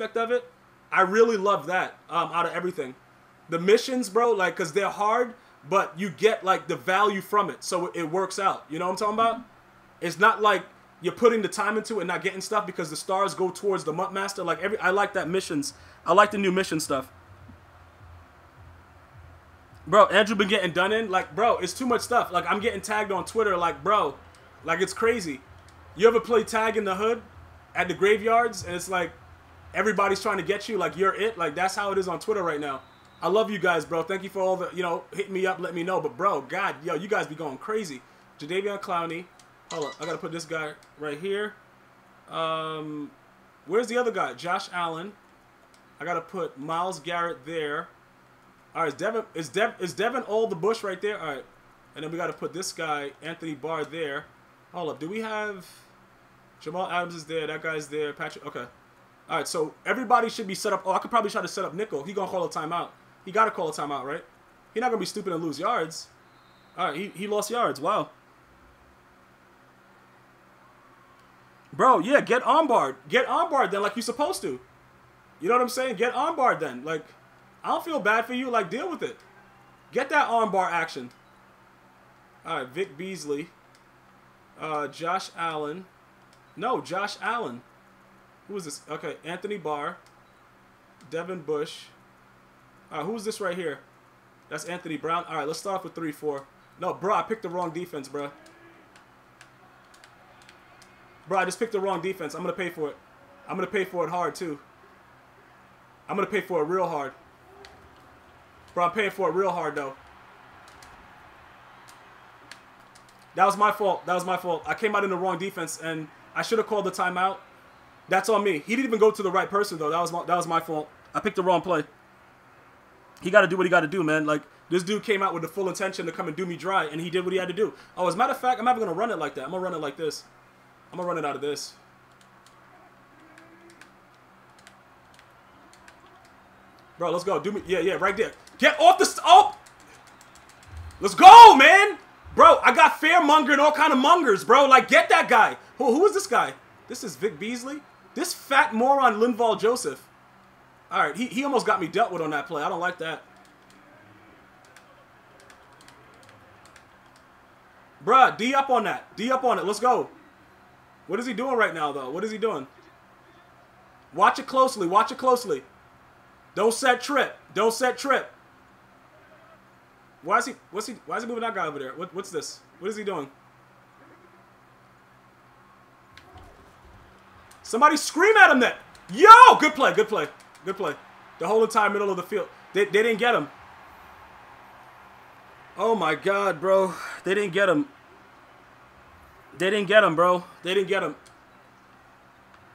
aspect of it, I really love that out of everything. The missions, bro, like, because they're hard, but you get, like, the value from it, so it works out. You know what I'm talking about? It's not like you're putting the time into it and not getting stuff because the stars go towards the Mutt Master. Like, I like that missions. I like the new mission stuff. Bro, Andrew been getting done in. Like, bro, it's too much stuff. Like, I'm getting tagged on Twitter. Like, bro, like, it's crazy. You ever play tag in the hood at the graveyards? And it's like everybody's trying to get you. Like, you're it. Like, that's how it is on Twitter right now. I love you guys, bro. Thank you for all the, you know, hit me up, let me know. But, bro, God, yo, you guys be going crazy. Jadeveon Clowney. Hold up. I got to put this guy right here. Where's the other guy? Josh Allen. I got to put Myles Garrett there. All right, is Devin all the Bush right there? All right. And then we got to put this guy, Anthony Barr, there. Hold up. Do we have Jamal Adams is there. That guy's there. Patrick. Okay. All right. So everybody should be set up. Oh, I could probably try to set up Nickel. He going to call a timeout. He got to call a timeout, right? He's not going to be stupid and lose yards. All right. He lost yards. Wow. Bro, yeah, get on-barred. Get on-barred then like you're supposed to. You know what I'm saying? Get on-barred then. Like, I don't feel bad for you. Like, deal with it. Get that armbar action. All right, Vic Beasley. Josh Allen. No, Josh Allen. Who is this? Okay, Anthony Barr. Devin Bush. All right, who's this right here? That's Anthony Brown. All right, let's start off with 3-4. No, bro, I picked the wrong defense, bro. Bro, I just picked the wrong defense. I'm going to pay for it. I'm going to pay for it hard, too. I'm going to pay for it real hard. Bro, I'm paying for it real hard, though. That was my fault. That was my fault. I came out in the wrong defense, and I should have called the timeout. That's on me. He didn't even go to the right person, though. That was my fault. I picked the wrong play. He got to do what he got to do, man. Like, this dude came out with the full intention to come and do me dry, and he did what he had to do. Oh, as a matter of fact, I'm not even going to run it like that. I'm going to run it like this. I'm going to run it out of this. Bro, let's go. Do me. Yeah, yeah, right there. Get off the... Oh! Let's go, man! Bro, I got Fairmonger and all kind of mongers, bro. Like, get that guy. Who is this guy? This is Vic Beasley. This fat moron Linval Joseph. All right, he almost got me dealt with on that play. I don't like that. Bruh, D up on that. D up on it. Let's go. What is he doing right now, though? What is he doing? Watch it closely. Watch it closely. Don't set trip. Don't set trip. Why is he? Why is he moving that guy over there? What's this? What is he doing? Somebody scream at him! That yo! Good play. Good play. Good play. The whole entire middle of the field. They didn't get him. Oh my God, bro! They didn't get him. They didn't get him, bro. They didn't get him.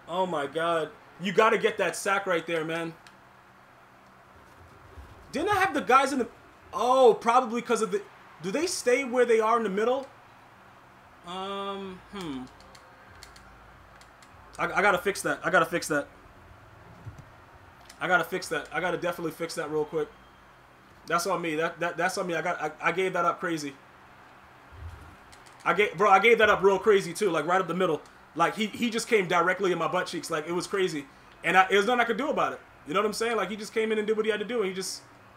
Oh my God! You gotta get that sack right there, man. Didn't I have the guys in the... Oh, probably because of the... Do they stay where they are in the middle? I gotta fix that. I gotta fix that. I gotta fix that. I gotta definitely fix that real quick. That's on me. That's on me. I gave that up crazy. I gave that up real crazy too. Like right up the middle. Like he just came directly in my butt cheeks. Like it was crazy. And there was nothing I could do about it. You know what I'm saying? Like he just came in and did what he had to do,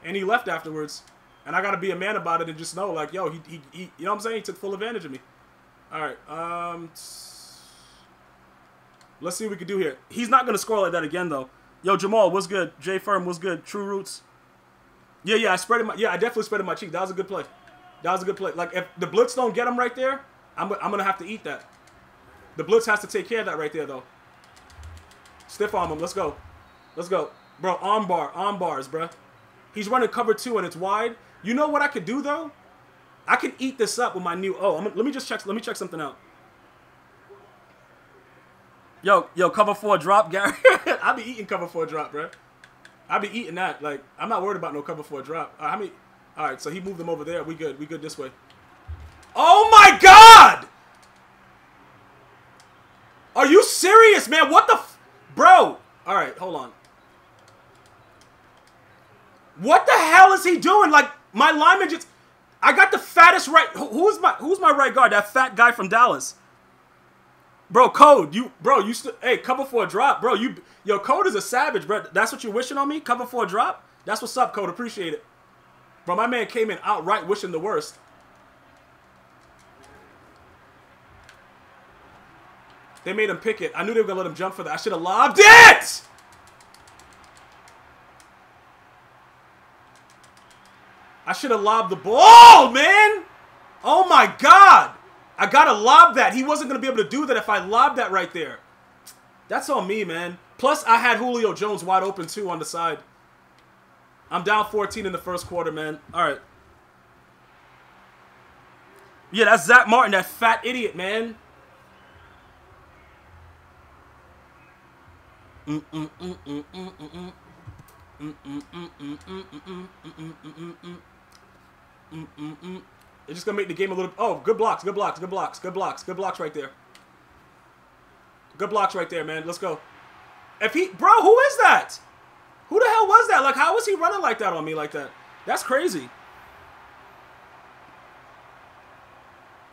and he left afterwards, and I gotta be a man about it and just know, like, yo, he you know what I'm saying? He took full advantage of me. All right, let's see what we can do here. He's not gonna score like that again, though. Yo, Jamal, what's good? J Firm, what's good? True Roots. Yeah, I definitely spread in my cheek. That was a good play. That was a good play. Like if the blitz don't get him right there, I'm gonna have to eat that. The blitz has to take care of that right there, though. Stiff arm him. Let's go. Let's go. Bro, on bars, bro. He's running cover 2 and it's wide. You know what I could do, though? I could eat this up with my new... Oh, let me check something out. Yo, cover 4 drop, Gary. I'll be eating cover 4 drop, bro. I'll be eating that. Like, I'm not worried about no cover 4 drop. All right, so he moved them over there. We good. We good this way. Oh, my God! Are you serious, man? What the... Bro! All right, hold on. What the hell is he doing? Like, my lineman just... I got the fattest right... Who's my right guard? That fat guy from Dallas. Bro, Code. Hey, cover for a drop. Bro, you Yo, Code is a savage, bro. That's what you're wishing on me? Cover for a drop? That's what's up, Code. Appreciate it. Bro, my man came in outright wishing the worst. They made him pick it. I knew they were going to let him jump for that. I should have lobbed it! I should have lobbed the ball, man! Oh, my God! I got to lob that. He wasn't going to be able to do that if I lobbed that right there. That's on me, man. Plus, I had Julio Jones wide open, too, on the side. I'm down 14 in the first quarter, man. All right. Yeah, that's Zach Martin, that fat idiot, man. It's just going to make the game a little... Oh, good blocks, good blocks, good blocks, good blocks, good blocks right there. Good blocks right there, man. Let's go. If he... Bro, who is that? Who the hell was that? Like, how was he running like that on me like that? That's crazy.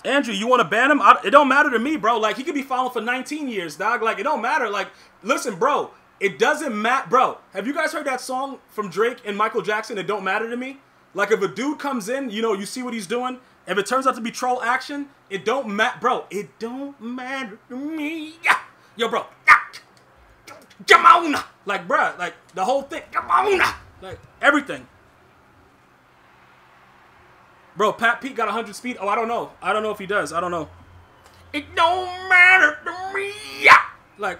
Andrew, you want to ban him? It don't matter to me, bro. Like, he could be fouling for 19 years, dog. Like, it don't matter. Like, listen, bro. It doesn't matter. Bro, have you guys heard that song from Drake and Michael Jackson, It Don't Matter to Me? Like, if a dude comes in, you know, you see what he's doing. If it turns out to be troll action, it don't matter. Bro, it don't matter to me. Yeah. Yo, bro. Yeah. Come on. Like, bro, like, the whole thing. Come on. Like, everything. Bro, Pat Pete got 100 speed. Oh, I don't know. I don't know if he does. I don't know. It don't matter to me. Yeah. Like...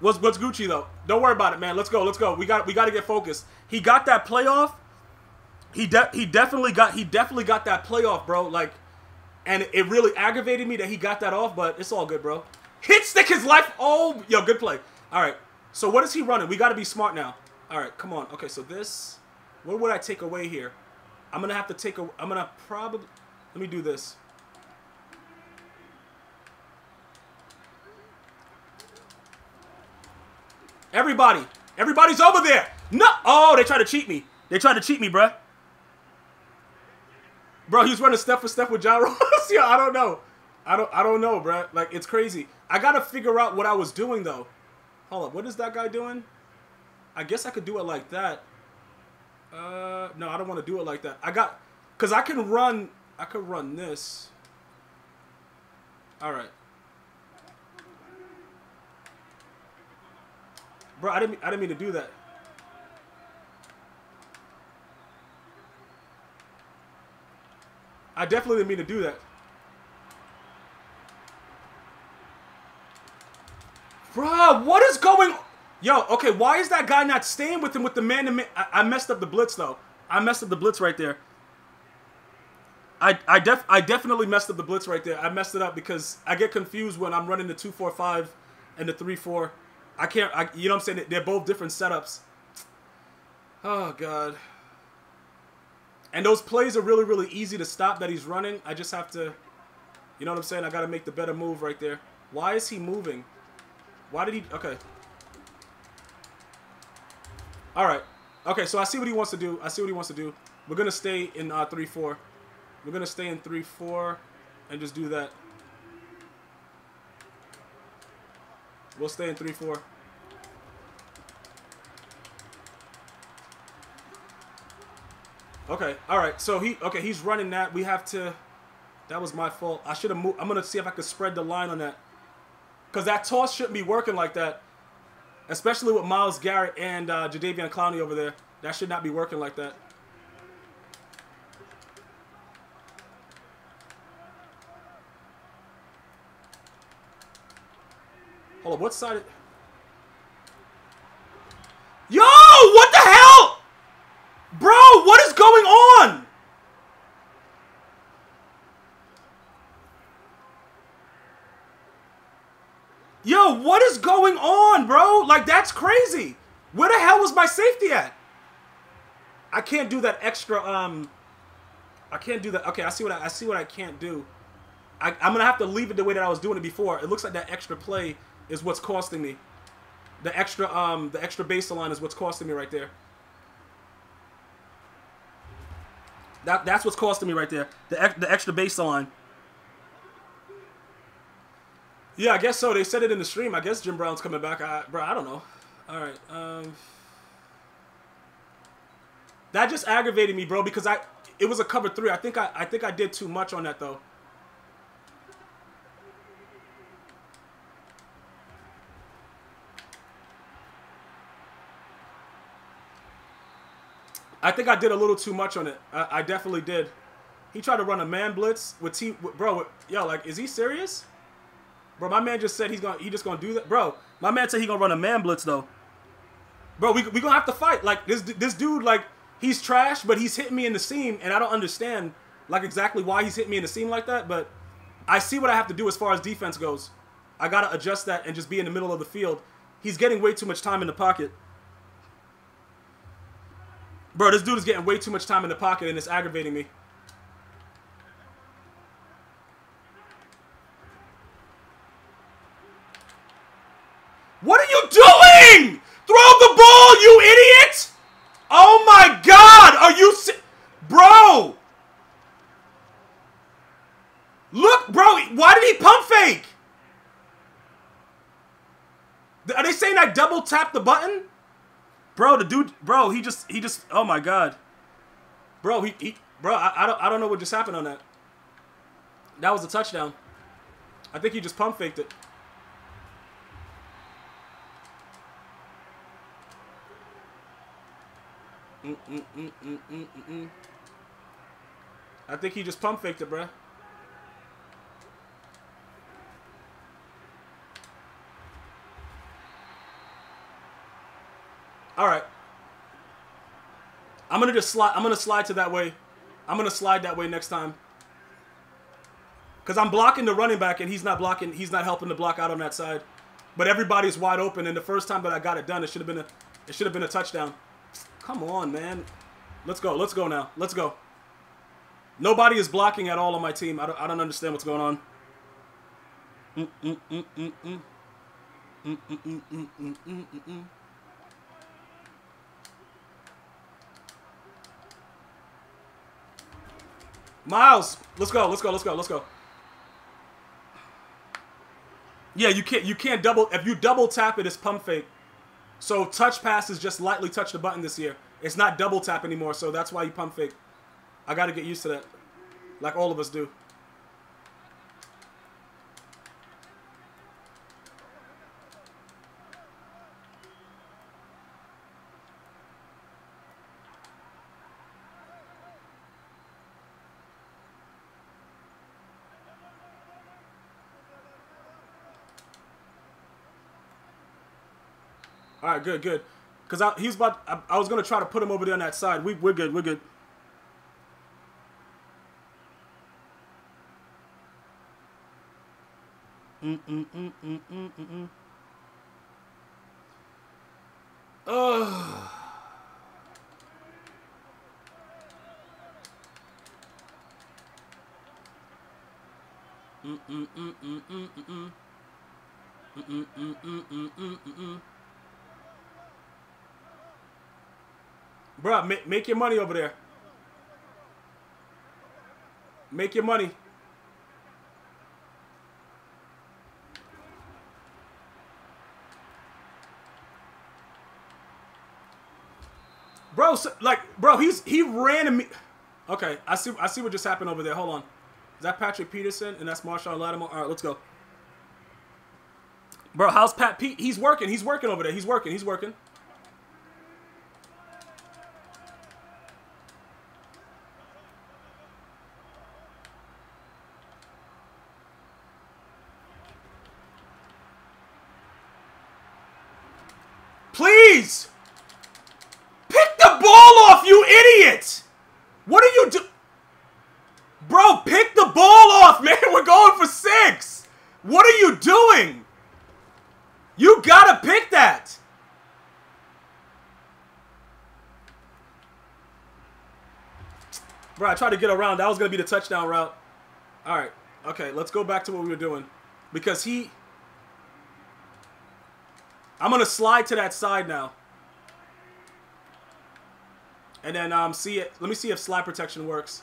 What's Gucci though? Don't worry about it, man. Let's go. Let's go. We got to get focused. He got that playoff. He definitely got that playoff, bro. Like, and it really aggravated me that he got that off, but it's all good, bro. Hit stick his life. Oh, yo, good play. All right. So what is he running? We got to be smart now. All right, come on. Okay, so this. What would I take away here? I'm gonna have to take a. I'm gonna probably. Let me do this. Everybody. Everybody's over there. No. Oh, they tried to cheat me. They tried to cheat me, bruh. Bro, he was running step for step with John Ross. Yeah, I don't know. I don't know, bruh. Like, it's crazy. I got to figure out what I was doing, though. Hold up. What is that guy doing? I guess I could do it like that. No, I don't want to do it like that. I got... Because I can run... I could run this. All right. Bro, I didn't mean to do that. I definitely didn't mean to do that. Bro, what is going on? Yo, okay, why is that guy not staying with him with the man-to-man? I messed up the blitz, though. I messed up the blitz right there. I definitely messed up the blitz right there. I messed it up because I get confused when I'm running the 2-4-5 and the 3-4. I can't, you know what I'm saying? They're both different setups. Oh, God. And those plays are really, really easy to stop that he's running. I just have to, you know what I'm saying? I got to make the better move right there. Why is he moving? Why did he, okay. All right. Okay, so I see what he wants to do. I see what he wants to do. We're going to stay in 3-4. We're going to stay in 3-4 and just do that. We'll stay in 3-4. Okay, all right. So he's running that. We have to. That was my fault. I should have moved. I'm gonna see if I could spread the line on that, cause that toss shouldn't be working like that, especially with Myles Garrett and Jadeveon Clowney over there. That should not be working like that. Hold on, what side? Yo, what the hell? Bro, what is going on? Yo, what is going on, bro? Like, that's crazy. Where the hell was my safety at? I can't do that extra, I can't do that. Okay, I see what I can't do. I'm gonna have to leave it the way that I was doing it before. It looks like that extra play is what's costing me. The extra baseline is what's costing me right there. That's what's costing me right there. The extra baseline. Yeah, I guess so. They said it in the stream. I guess Jim Brown's coming back. Bro, I don't know. All right. That just aggravated me, bro, because it was a cover three. I think I did too much on that, though. I think I did a little too much on it. I definitely did. He tried to run a man blitz with bro. Yo, like, is he serious? Bro, my man just said he just gonna do that. Bro, my man said he gonna run a man blitz though. Bro, we gonna have to fight. Like this dude, like, he's trash, but he's hitting me in the seam, and I don't understand like exactly why he's hitting me in the seam like that. But I see what I have to do as far as defense goes. I gotta adjust that and just be in the middle of the field. He's getting way too much time in the pocket. Bro, this dude is getting way too much time in the pocket, and it's aggravating me. What are you doing? Throw the ball, you idiot! Oh my God, are you bro? Look, bro, why did he pump fake? Are they saying I double tapped the button? Bro, the dude, bro, he just, oh my God. Bro, I don't know what just happened on that. That was a touchdown. I think he just pump faked it. I think he just pump faked it, bruh. All right. I'm gonna just slide. I'm gonna slide to that way. I'm gonna slide that way next time. Cause I'm blocking the running back and he's not blocking. He's not helping to block out on that side. But everybody's wide open. And the first time that I got it done, it should have been a touchdown. Come on, man. Let's go. Let's go now. Let's go. Nobody is blocking at all on my team. I don't understand what's going on. Myles, let's go, let's go, let's go, let's go. Yeah, you can't double. If you double tap it, it's pump fake. So touch passes just lightly touch the button this year. It's not double tap anymore, so that's why you pump fake. I gotta get used to that, like all of us do. All right, good, good. Because I was going to try to put him over there on that side. We're good, we're good. Oh. Bruh, make your money over there. Make your money. Bro, so, like, bro, he ran at me. Okay, I see what just happened over there. Hold on. Is that Patrick Peterson? And that's Marshawn Lattimore. All right, let's go. Bro, how's Pat Pete? He's working over there. He's working. Please! Pick the ball off, you idiot! What are you doing? Bro, pick the ball off, man! We're going for 6! What are you doing? You gotta pick that! Bro, I tried to get around. That was gonna be the touchdown route. Alright, okay, let's go back to what we were doing. Because he... I'm going to slide to that side now. And then see it. Let me see if slide protection works.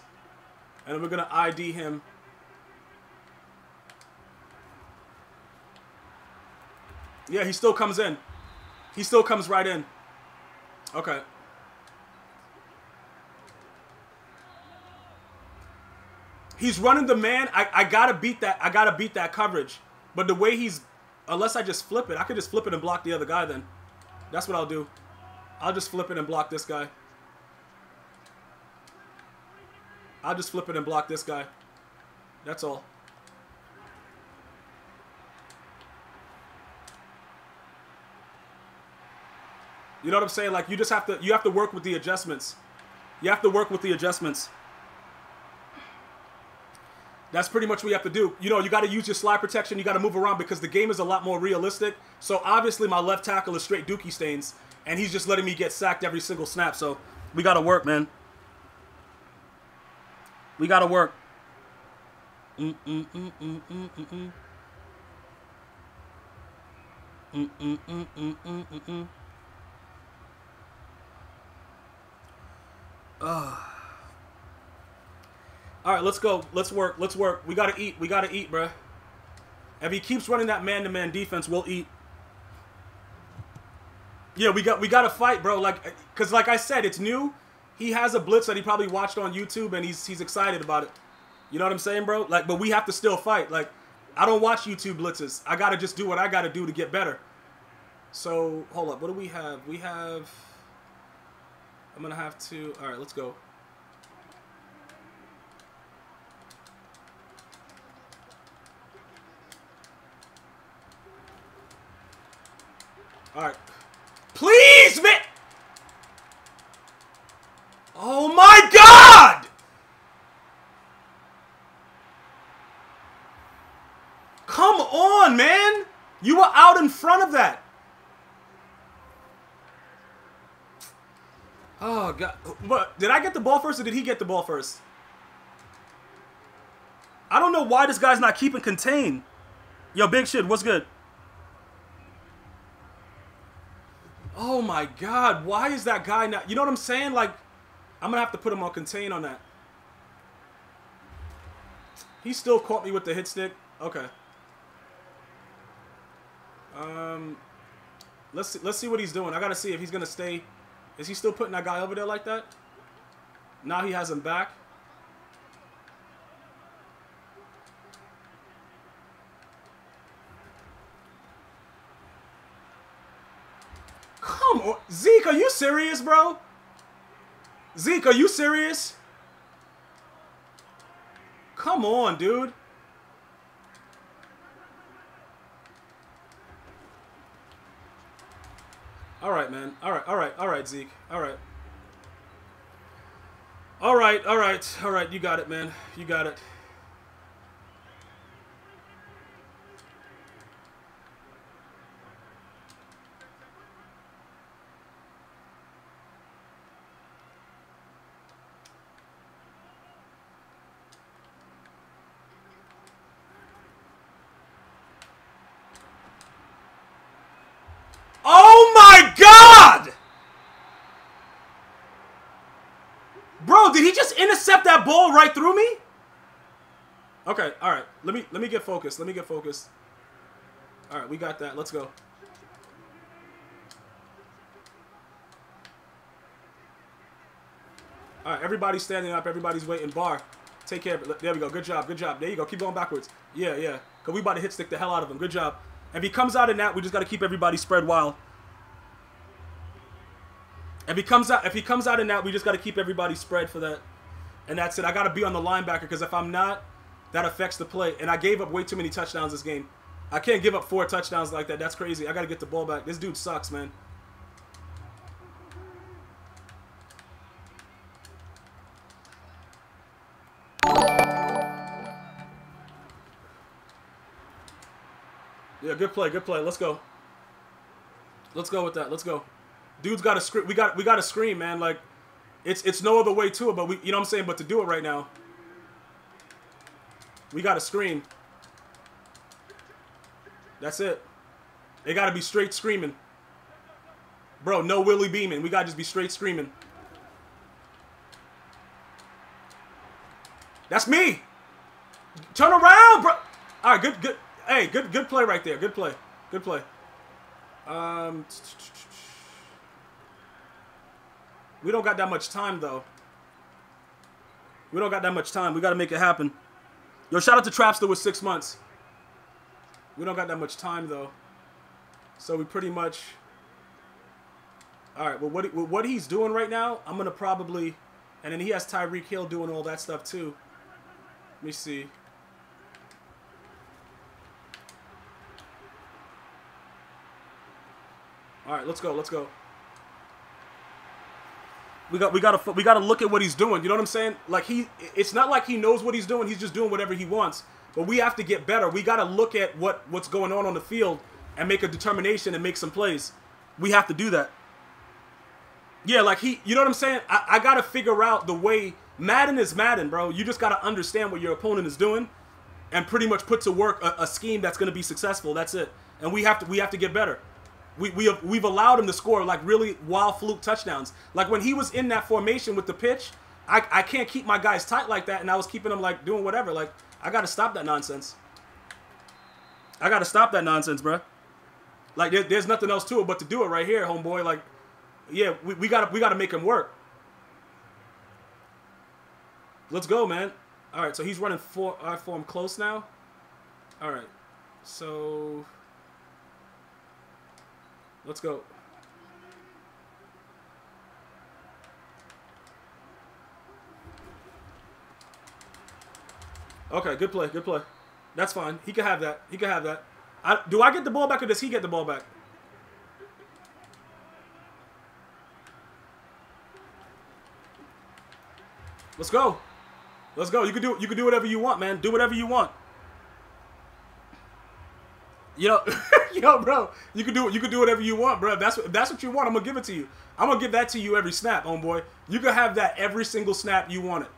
And then we're going to ID him. Yeah, he still comes in. He still comes right in. Okay. He's running the man. I gotta beat that. I gotta beat that coverage. But the way he's, unless I just flip it, I could just flip it and block the other guy then. That's what I'll do. I'll just flip it and block this guy. I'll just flip it and block this guy. That's all. You know what I'm saying? Like, you just have to, you have to work with the adjustments. You have to work with the adjustments. That's pretty much what you have to do. You know, you got to use your slide protection. You got to move around because the game is a lot more realistic. So, obviously, my left tackle is straight Dookie Stains, and he's just letting me get sacked every single snap. So, we got to work, man. We got to work. All right, let's go. Let's work. Let's work. We got to eat. We got to eat, bruh. If he keeps running that man-to-man defense, we'll eat. Yeah, we got to fight, bro. Like, because like I said, it's new. He has a blitz that he probably watched on YouTube, and he's excited about it. You know what I'm saying, bro? Like, but we have to still fight. Like, I don't watch YouTube blitzes. I got to just do what I got to do to get better. So, hold up. What do we have? We have... I'm going to have to... All right, let's go. All right. Please, man! Oh, my God! Come on, man! You were out in front of that. Oh, God. But did I get the ball first or did he get the ball first? I don't know why this guy's not keeping contained. Yo, Big Shit, what's good? Oh, my God. Why is that guy not... You know what I'm saying? Like, I'm going to have to put him on contain on that. He still caught me with the hit stick. Okay. Let's see what he's doing. I got to see if he's going to stay... Is he still putting that guy over there like that? Now he has him back. Come on. Zeke, are you serious, bro? Zeke, are you serious? Come on, dude. All right, man. All right, Zeke. All right. You got it, man. You got it. Intercept that ball right through me. Okay, all right. Let me get focused. All right, we got that. Let's go. All right, everybody's standing up. Everybody's waiting. Barr, take care of it. There we go. Good job. Good job. There you go. Keep going backwards. Yeah, yeah. Cause we about to hit stick the hell out of him. Good job. If he comes out in that, we just got to keep everybody spread wild. If he comes out in that, we just got to keep everybody spread for that. And that's it. I got to be on the linebacker because if I'm not, that affects the play. And I gave up way too many touchdowns this game. I can't give up 4 touchdowns like that. That's crazy. I got to get the ball back. This dude sucks, man. Yeah, good play. Good play. Let's go. Let's go with that. Let's go. Dude's got to scream. We got to scream, man. Like, it's no other way to it. But we, you know what I'm saying. But to do it right now, we got to scream. That's it. They got to be straight screaming, bro. No willy beaming. We got to just be straight screaming. That's me. Turn around, bro. All right, good. Hey, good play right there. Good play. We don't got that much time, though. We don't got that much time. We got to make it happen. Yo, shout out to Trapster with 6 months. We don't got that much time, though. So we pretty much... All right, well, what he's doing right now, I'm going to probably... And then he has Tyreek Hill doing all that stuff, too. Let me see. All right, let's go. Let's go. We got to look at what he's doing. You know what I'm saying? Like it's not like he knows what he's doing. He's just doing whatever he wants. But we have to get better. We got to look at what's going on the field and make a determination and make some plays. We have to do that. Yeah, like you know what I'm saying? I got to figure out the way. Madden is Madden, bro. You just got to understand what your opponent is doing and pretty much put to work a scheme that's going to be successful. That's it. And we have to get better. We've allowed him to score, like, really wild fluke touchdowns. Like, when he was in that formation with the pitch, I can't keep my guys tight like that, and I was keeping them, like, doing whatever. Like, I got to stop that nonsense. I got to stop that nonsense, bro. Like, there's nothing else to it but to do it right here, homeboy. Like, yeah, we gotta make him work. Let's go, man. All right, so he's running I form close now. All right, so... Let's go. Okay, good play, good play. That's fine. He can have that. He can have that. Do I get the ball back or does he get the ball back? Let's go. Let's go. You can do whatever you want, man. Do whatever you want. Yo, yo, bro, you can do whatever you want, bro. That's what you want. I'm gonna give it to you. I'm gonna give that to you every snap, homeboy. You can have that every single snap you want it.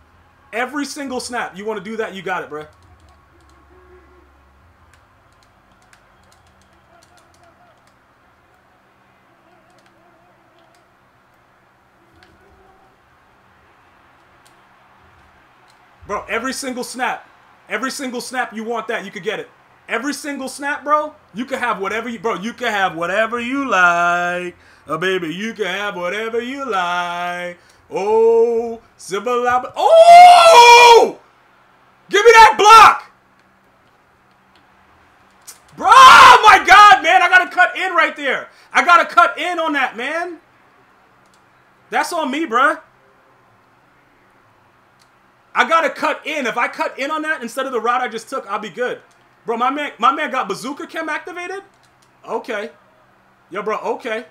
Every single snap you want to do that, you got it, bro. Bro, every single snap you want that, you could get it. Every single snap, bro, you can have whatever you... Bro, you can have whatever you like. Oh, baby, you can have whatever you like. Oh, Zibalaba. Oh! Give me that block! Bro, oh my God, man. I got to cut in right there. I got to cut in on that, man. That's on me, bro. I got to cut in. If I cut in on that instead of the route I just took, I'll be good. Bro, my man got bazooka chem activated? Okay. Yo, bro, okay.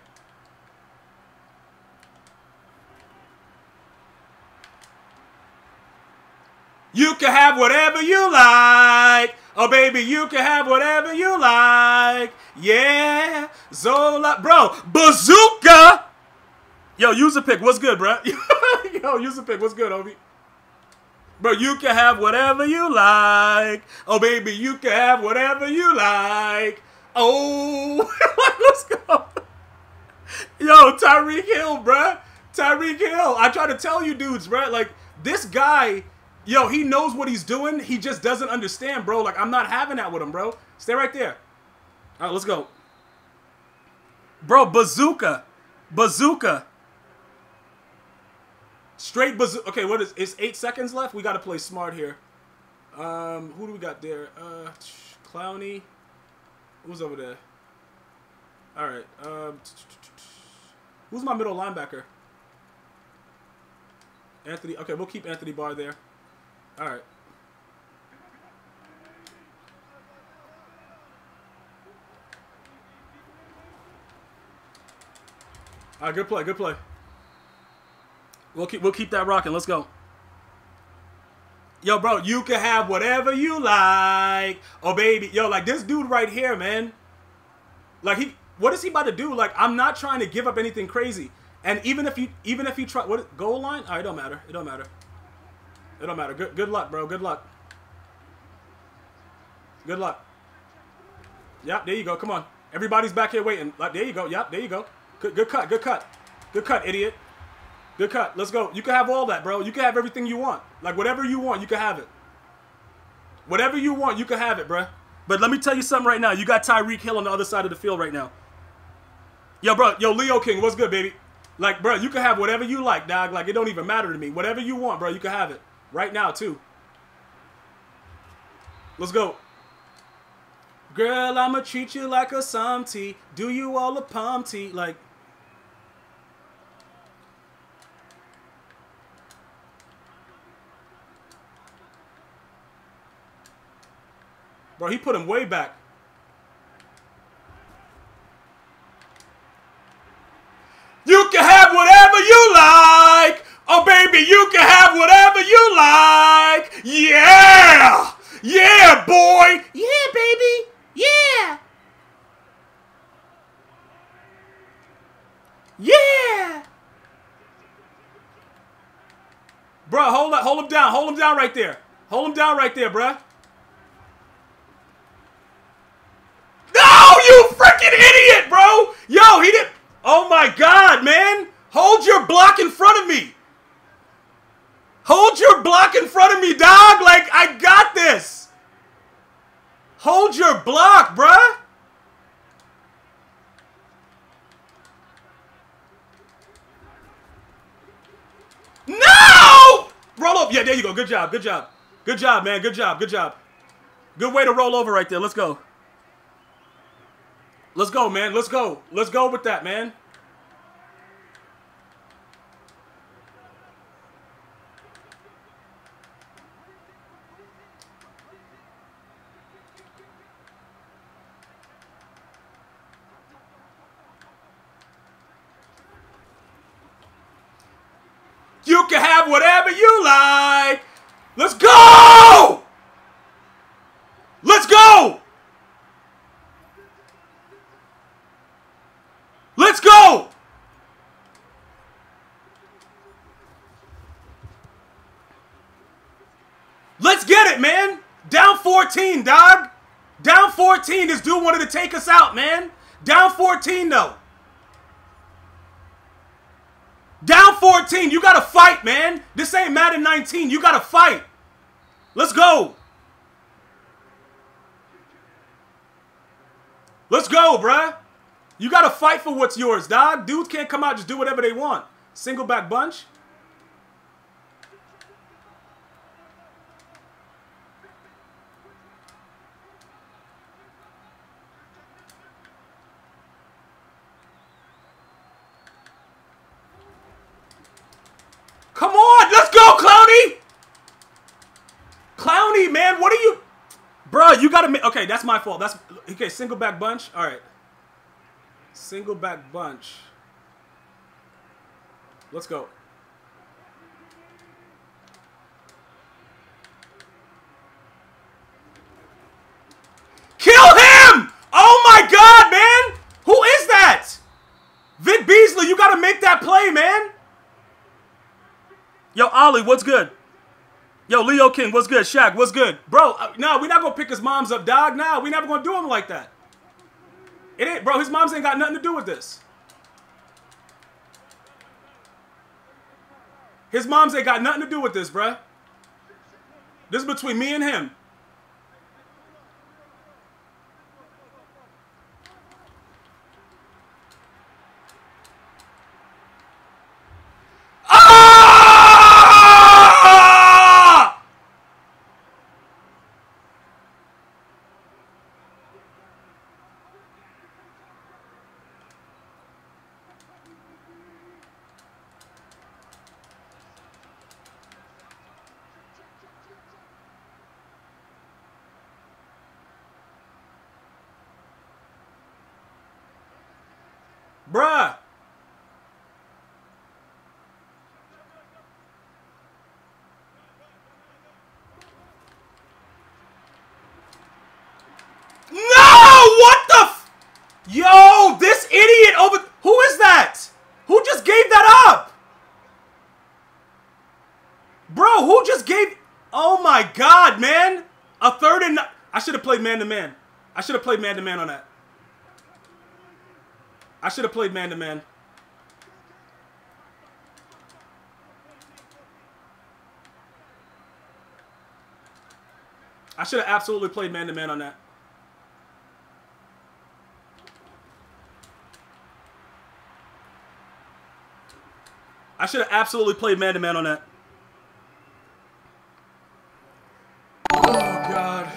You can have whatever you like. Oh, baby, you can have whatever you like. Yeah. Zola. Bro, bazooka. Yo, user pick. What's good, bro? Yo, user pick. What's good, homie? Bro, you can have whatever you like. Oh, baby, you can have whatever you like. Oh, let's go. Yo, Tyreek Hill, bro. Tyreek Hill. I try to tell you dudes, bro. Like, this guy, yo, he knows what he's doing. He just doesn't understand, bro. Like, I'm not having that with him, bro. Stay right there. All right, let's go. Bro, bazooka. Bazooka. Straight bazooka. Okay, what is? It's 8 seconds left. We gotta play smart here. Who do we got there? Clowney. Who's over there? All right. Who's my middle linebacker? Anthony. Okay, we'll keep Anthony Barr there. All right. All right. Good play. Good play. We'll keep that rocking. Let's go. Yo, bro, you can have whatever you like. Oh, baby. Yo, like, this dude right here, man. Like, what is he about to do? Like, I'm not trying to give up anything crazy. And even if you try, what, goal line? All right, it don't matter. It don't matter. It don't matter. Good luck, bro. Good luck. Good luck. Yep, there you go. Come on. Everybody's back here waiting. Like, there you go. Yep, there you go. Good cut. Good cut. Good cut, idiot. Good cut. Let's go. You can have all that, bro. You can have everything you want. Like, whatever you want, you can have it. Whatever you want, you can have it, bro. But let me tell you something right now. You got Tyreek Hill on the other side of the field right now. Yo, bro, yo, Leo King, what's good, baby? Like, bro, you can have whatever you like, dog. Like, it don't even matter to me. Whatever you want, bro, you can have it. Right now, too. Let's go. Girl, I'ma treat you like a some tea. Do you all a palm tea? Like. Bro, he put him way back. You can have whatever you like. Oh, baby, you can have whatever you like. Yeah. Yeah, boy. Yeah, baby. Yeah. Yeah. Bro, hold up. Hold him down. Hold him down right there. Hold him down right there, bruh. No, you freaking idiot, bro. Yo, he didn't. Oh my God, man! Hold your block in front of me! Hold your block in front of me, dog! Like, I got this! Hold your block, bruh! No! Roll up! Yeah, there you go. Good job, good job. Good job, man. Good job, good job. Good way to roll over right there. Let's go. Let's go, man. Let's go. Let's go with that, man. You can have whatever you like. Let's go. Let's go. Let's go! Let's get it, man! Down 14, dog! Down 14, this dude wanted to take us out, man! Down 14, though! Down 14, you gotta fight, man! This ain't Madden 19, you gotta fight! Let's go! Let's go, bruh! You got to fight for what's yours, dog. Dudes can't come out just do whatever they want. Single back bunch. Come on. Let's go, Clowney. Clowney, man. What are you? Bro, you got to. Okay, that's my fault. That's okay. Single back bunch. All right. Single back bunch. Let's go. Kill him! Oh my God, man! Who is that? Vic Beasley, you gotta make that play, man. Yo, Ollie, what's good? Yo, Leo King, what's good? Shaq, what's good? Bro, nah, we're not gonna pick his moms up, dog. Nah, we never gonna do him like that. It ain't, bro, his moms ain't got nothing to do with this. His moms ain't got nothing to do with this, bruh. This is between me and him. Bruh. No! What the f? Yo, this idiot over... Who is that? Who just gave that up? Bro, who just gave... Oh my God, man. A third and... I should have played man-to-man. I should have played man-to-man on that. I should have played man-to-man. I should have absolutely played man-to-man on that. I should have absolutely played man-to-man on that. Oh, God.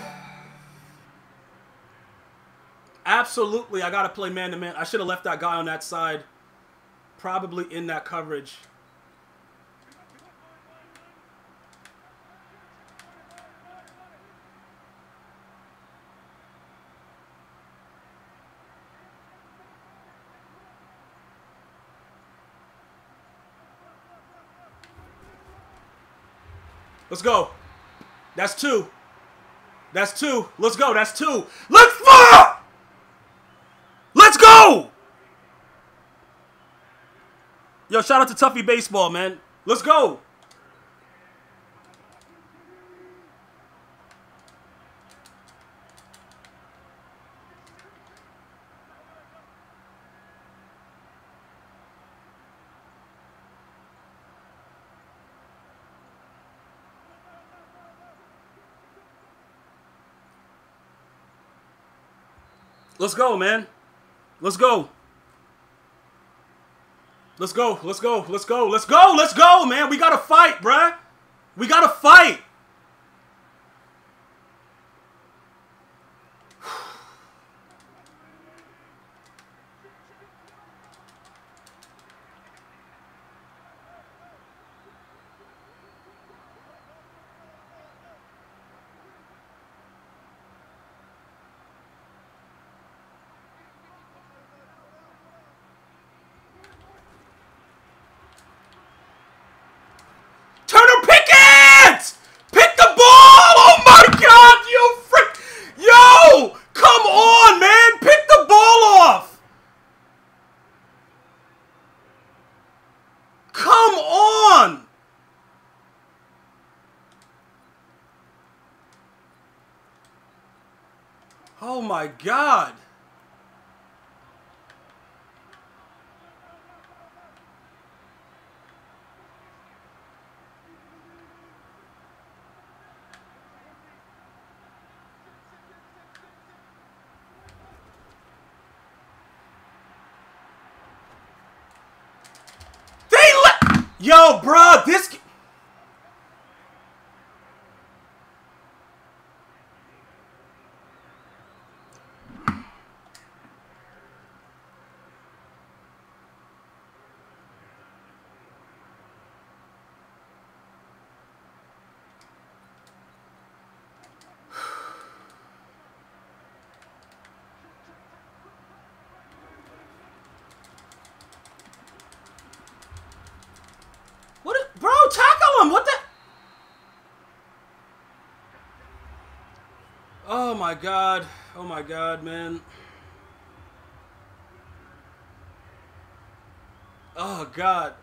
Absolutely, I got to play man-to-man. I should have left that guy on that side. Probably in that coverage. Let's go. That's two. That's two. Let's go. That's two. Let's fire! Let's go! Yo, shout out to Tuffy Baseball, man. Let's go. Let's go, man. Let's go. Let's go. Let's go. Let's go. Let's go. Let's go, man. We gotta fight, bruh. We gotta fight. Oh my God. They let yo, bro, this oh my God. Oh my God, man. Oh God.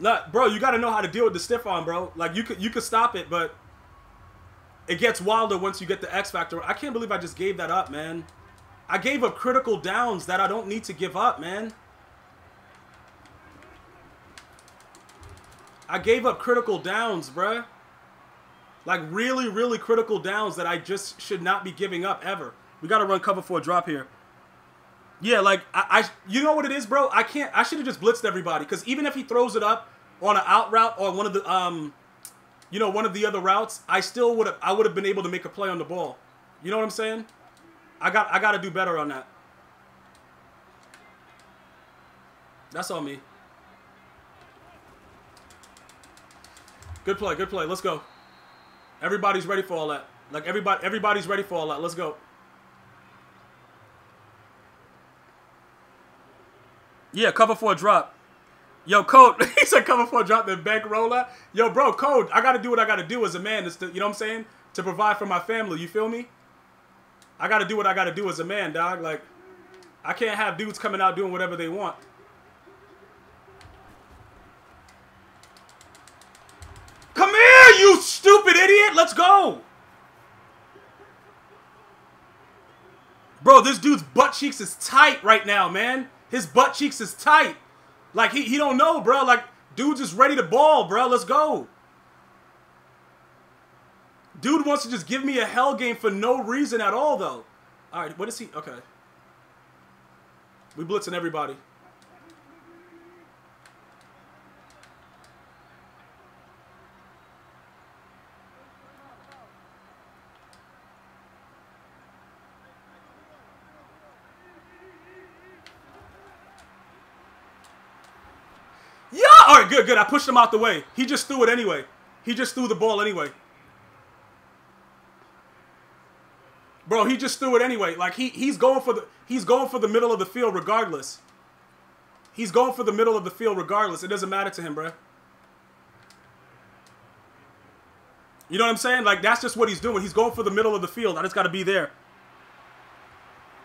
Nah, bro, you gotta know how to deal with the stiff arm, bro. Like you could stop it, but it gets wilder once you get the X Factor. I can't believe I just gave that up, man. I gave up critical downs that I don't need to give up, man. I gave up critical downs, bruh. Like, really, really critical downs that I just should not be giving up ever. We got to run cover for a drop here. Yeah, like, you know what it is, bro? I should have just blitzed everybody. Because even if he throws it up on an out route or one of the, you know, one of the other routes, I would have been able to make a play on the ball. You know what I'm saying? I got to do better on that. That's on me. Good play, good play. Let's go. Everybody's ready for all that. Like, everybody's ready for all that. Let's go. Yeah, cover for a drop. Yo, Code. He said cover for a drop, then bank roller. Yo, bro, Code, I got to do what I got to do as a man. To, you know what I'm saying? To provide for my family. You feel me? I got to do what I got to do as a man, dog. Like, I can't have dudes coming out doing whatever they want. You stupid idiot! Let's go! Bro, this dude's butt cheeks is tight right now, man. His butt cheeks is tight. Like, he don't know, bro. Like, dude's just ready to ball, bro. Let's go. Dude wants to just give me a hell game for no reason at all, though. All right, what is he? Okay. We blitzing everybody. All right, good. I pushed him out the way. He just threw it anyway. He just threw the ball anyway. Bro, he just threw it anyway. Like he's going for the middle of the field regardless. He's going for the middle of the field regardless. It doesn't matter to him, bro. You know what I'm saying? Like that's just what he's doing. He's going for the middle of the field. I just got to be there.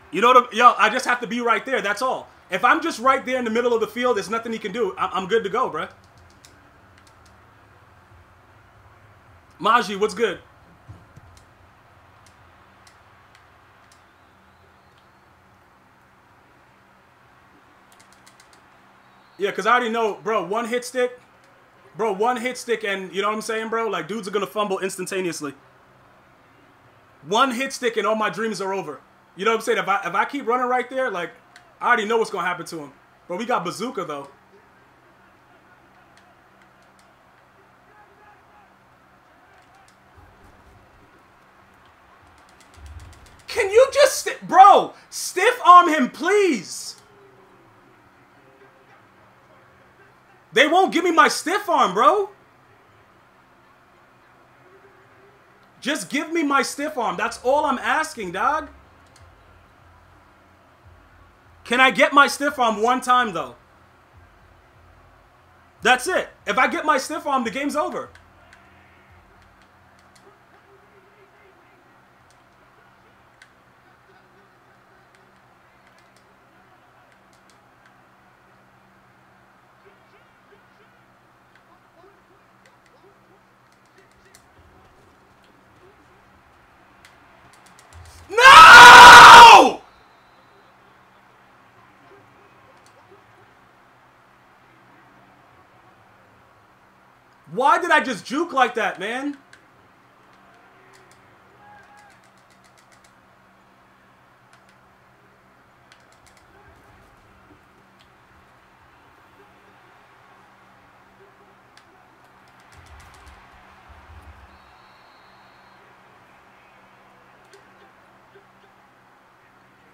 You know what? Yo, I just have to be right there. That's all. If I'm just right there in the middle of the field, there's nothing he can do. I'm good to go, bro. Maji, what's good? Yeah, because I already know, bro, one hit stick. Bro, one hit stick and, you know what I'm saying, bro? Like, dudes are going to fumble instantaneously. One hit stick and all my dreams are over. You know what I'm saying? If I keep running right there, like, I already know what's going to happen to him. Bro, we got Bazooka, though. Can you just... Bro, stiff arm him, please. They won't give me my stiff arm, bro. Just give me my stiff arm. That's all I'm asking, dog. Can I get my stiff arm one time, though? That's it. If I get my stiff arm, the game's over. Why did I just juke like that, man?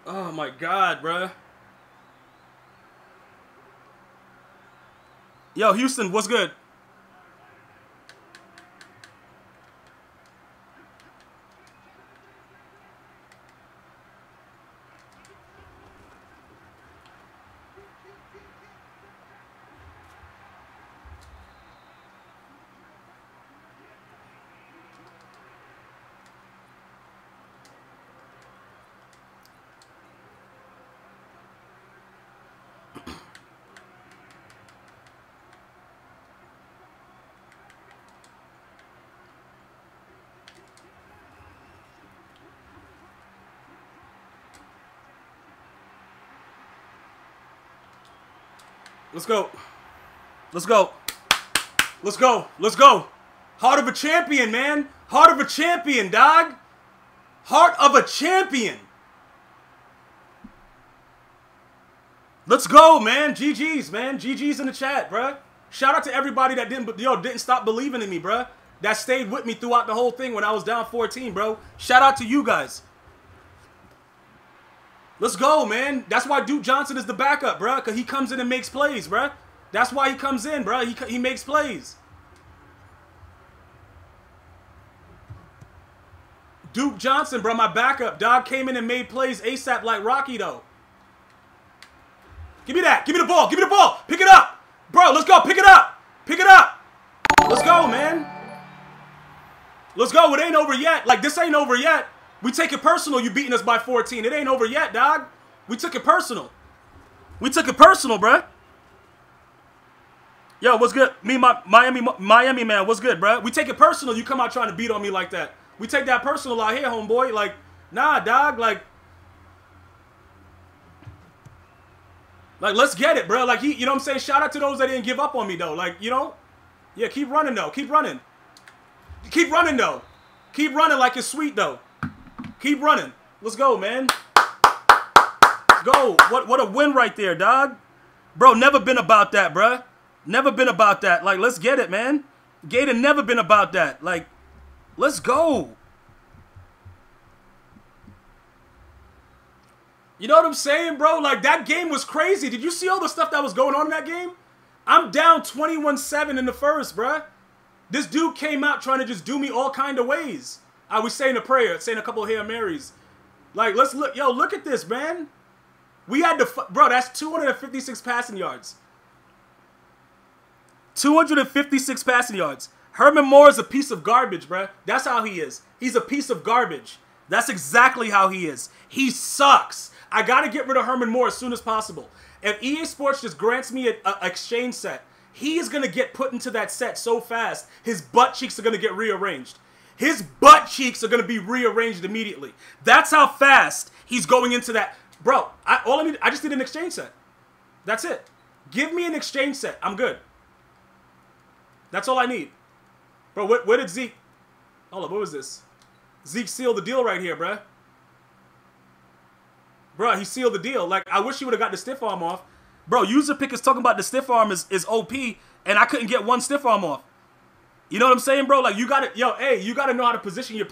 Oh my God, bruh. Yo, Houston, what's good? Let's go. Let's go. Let's go. Let's go. Heart of a champion, man. Heart of a champion, dog. Heart of a champion. Let's go, man. GG's, man. GG's in the chat, bruh. Shout out to everybody that didn't stop believing in me, bruh. That stayed with me throughout the whole thing when I was down 14, bro. Shout out to you guys. Let's go, man. That's why Duke Johnson is the backup, bruh. Because he comes in and makes plays, bruh. That's why he comes in, bruh. He makes plays. Duke Johnson, bruh, my backup. Dog came in and made plays ASAP like Rocky, though. Give me that. Give me the ball. Give me the ball. Pick it up. Bro, let's go. Pick it up. Pick it up. Let's go, man. Let's go. It ain't over yet. Like, this ain't over yet. We take it personal, you beating us by 14. It ain't over yet, dog. We took it personal. We took it personal, bruh. Yo, what's good? Me, my Miami man, what's good, bruh? We take it personal. You come out trying to beat on me like that. We take that personal out here, homeboy. Like, nah, dog. Like let's get it, bruh. Like, you know what I'm saying? Shout out to those that didn't give up on me, though. Like, you know? Yeah, keep running, though. Keep running. Keep running, though. Keep running like it's sweet, though. Keep running. Let's go, man. Let's go. What a win right there, dog. Bro, never been about that, bruh. Never been about that. Like, let's get it, man. Gator never been about that. Like, let's go. You know what I'm saying, bro? Like, that game was crazy. Did you see all the stuff that was going on in that game? I'm down 21-7 in the first, bruh. This dude came out trying to just do me all kind of ways. I was saying a prayer, saying a couple of Hail Marys. Like, let's look. Yo, look at this, man. We had to... Bro, that's 256 passing yards. 256 passing yards. Herman Moore is a piece of garbage, bro. That's how he is. He's a piece of garbage. That's exactly how he is. He sucks. I got to get rid of Herman Moore as soon as possible. If EA Sports just grants me an exchange set, he is going to get put into that set so fast, his butt cheeks are going to get rearranged. His butt cheeks are going to be rearranged immediately. That's how fast he's going into that. Bro, I just need an exchange set. That's it. Give me an exchange set. I'm good. That's all I need. Bro, where did Zeke... Hold up, what was this? Zeke sealed the deal right here, bruh. Bro, he sealed the deal. Like, I wish he would have got the stiff arm off. Bro, user pick is talking about the stiff arm is OP, and I couldn't get one stiff arm off. You know what I'm saying, bro? Like, you gotta... Yo, hey, you gotta know how to position your...